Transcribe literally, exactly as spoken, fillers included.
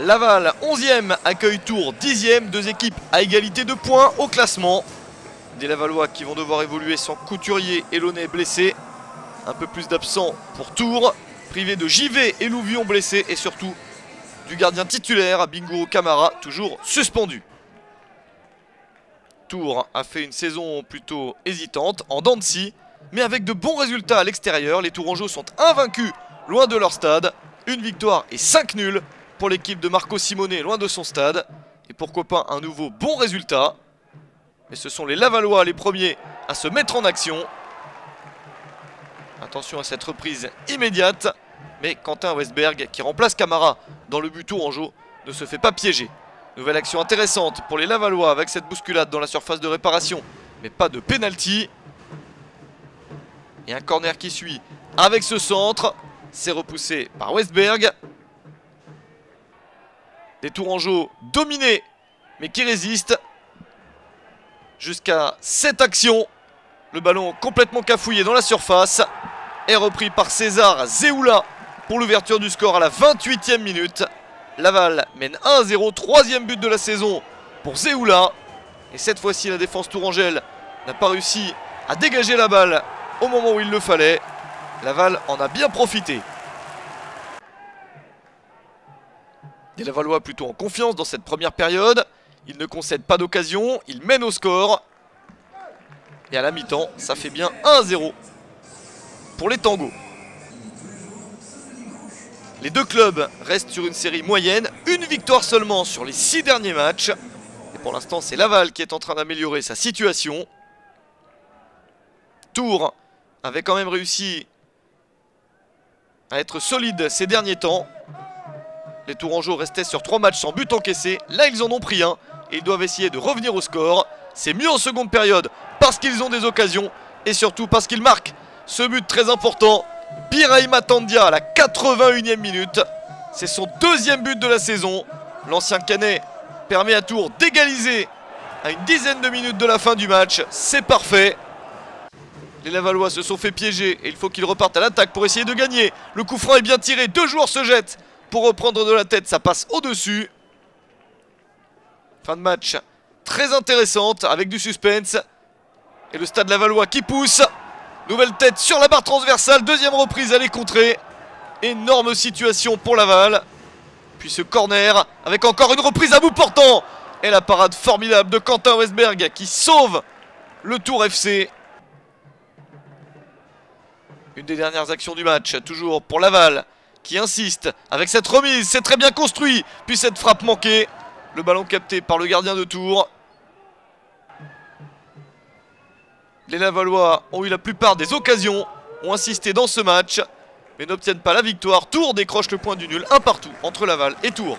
Laval onzième accueille Tours dixième, deux équipes à égalité de points au classement. Des Lavallois qui vont devoir évoluer sans Couturier, Elonnet blessé. Un peu plus d'absents pour Tours, privé de J V et Louvion blessé et surtout du gardien titulaire Bingo Camara toujours suspendu. Tours a fait une saison plutôt hésitante en dents de scie, mais avec de bons résultats à l'extérieur. Les Tourangeaux sont invaincus loin de leur stade. Une victoire et cinq nuls pour l'équipe de Marco Simone loin de son stade. Et pourquoi pas un nouveau bon résultat. Mais ce sont les Lavallois les premiers à se mettre en action. Attention à cette reprise immédiate. Mais Quentin Westberg qui remplace Camara dans le but tourangeau ne se fait pas piéger. Nouvelle action intéressante pour les Lavallois avec cette bousculade dans la surface de réparation, mais pas de pénalty. Et un corner qui suit avec ce centre. C'est repoussé par Westberg. Des Tourangeaux dominés, mais qui résistent. Jusqu'à cette action. Le ballon complètement cafouillé dans la surface. Est repris par César Zéoula pour l'ouverture du score à la vingt-huitième minute. Laval mène un à zéro, troisième but de la saison pour Zéoula. Et cette fois-ci, la défense tourangelle n'a pas réussi à dégager la balle au moment où il le fallait. Laval en a bien profité. Des Lavallois plutôt en confiance dans cette première période. Ils ne concèdent pas d'occasion, ils mènent au score. Et à la mi-temps, ça fait bien un à zéro pour les Tangos. Les deux clubs restent sur une série moyenne, une victoire seulement sur les six derniers matchs. Et pour l'instant, c'est Laval qui est en train d'améliorer sa situation. Tours avait quand même réussi à être solide ces derniers temps. Les Tourangeaux restaient sur trois matchs sans but encaissé. Là, ils en ont pris un et ils doivent essayer de revenir au score. C'est mieux en seconde période parce qu'ils ont des occasions et surtout parce qu'ils marquent ce but très important. Birahima Tandia à la quatre-vingt-unième minute. C'est son deuxième but de la saison. L'ancien Canet permet à Tours d'égaliser à une dizaine de minutes de la fin du match. C'est parfait. Les Lavallois se sont fait piéger et il faut qu'ils repartent à l'attaque pour essayer de gagner. Le coup franc est bien tiré. Deux joueurs se jettent pour reprendre de la tête. Ça passe au-dessus. Fin de match très intéressante avec du suspense. Et le stade Lavallois qui pousse. Nouvelle tête sur la barre transversale, deuxième reprise, elle est contrée. Énorme situation pour Laval. Puis ce corner, avec encore une reprise à bout portant. Et la parade formidable de Quentin Westberg qui sauve le Tour F C. Une des dernières actions du match, toujours pour Laval, qui insiste avec cette remise. C'est très bien construit, puis cette frappe manquée. Le ballon capté par le gardien de Tours. Les Lavallois ont eu la plupart des occasions, ont insisté dans ce match, mais n'obtiennent pas la victoire. Tours décroche le point du nul, un partout entre Laval et Tours.